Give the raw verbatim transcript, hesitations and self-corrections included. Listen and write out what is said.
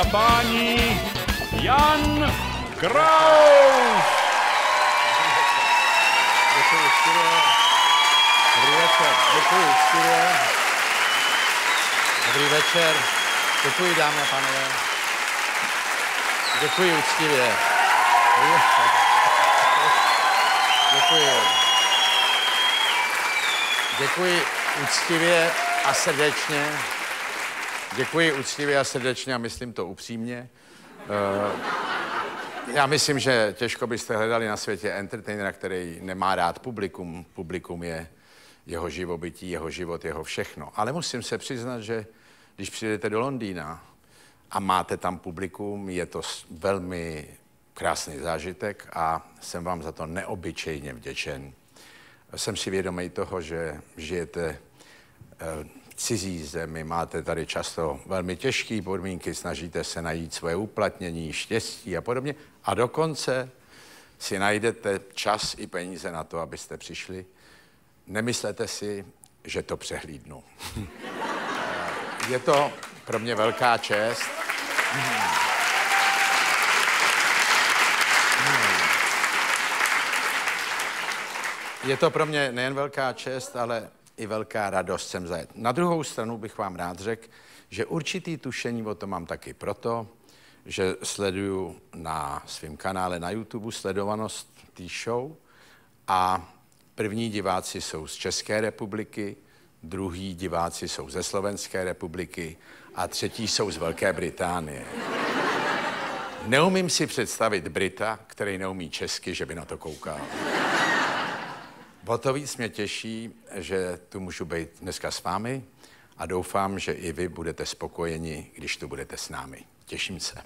a páni, Jan Kraus! Děkuji, studia. Děkuji, studia. Dobrý večer. Děkuji, dámy a pánové. Děkuji úctivě. Děkuji. Děkuji úctivě a srdečně. Děkuji úctivě a srdečně a myslím to upřímně. Já myslím, že těžko byste hledali na světě entertainera, který nemá rád publikum. Publikum je jeho živobytí, jeho život, jeho všechno. Ale musím se přiznat, že když přijdete do Londýna a máte tam publikum, je to velmi krásný zážitek a jsem vám za to neobyčejně vděčen. Jsem si vědomý toho, že žijete v cizí zemi, máte tady často velmi těžké podmínky, snažíte se najít svoje uplatnění, štěstí a podobně. A dokonce si najdete čas i peníze na to, abyste přišli. Nemyslete si, že to přehlídnu. Je to pro mě velká čest. Je to pro mě nejen velká čest, ale i velká radost jsem zajet. Na druhou stranu bych vám rád řekl, že určitý tušení o tom mám taky proto, že sleduju na svém kanále na YouTube sledovanost té show a první diváci jsou z České republiky, druhý diváci jsou ze Slovenské republiky a třetí jsou z Velké Británie. Neumím si představit Brita, který neumí česky, že by na to koukal. O to víc mě těší, že tu můžu být dneska s vámi a doufám, že i vy budete spokojeni, když tu budete s námi. Těším se.